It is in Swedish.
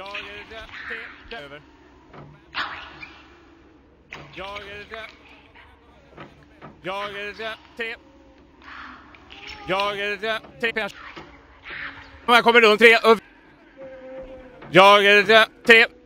Jag är där, tip.